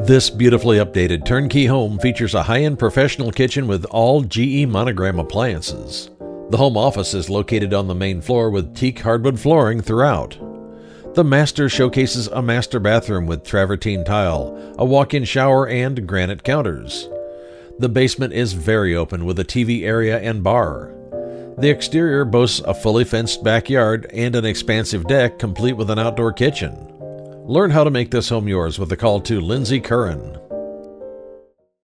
This beautifully updated turnkey home features a high-end professional kitchen with all GE Monogram appliances. The home office is located on the main floor with teak hardwood flooring throughout. The master showcases a master bathroom with travertine tile, a walk-in shower, and granite counters. The basement is very open with a TV area and bar. The exterior boasts a fully fenced backyard and an expansive deck complete with an outdoor kitchen. Learn how to make this home yours with a call to Lindsay Curran.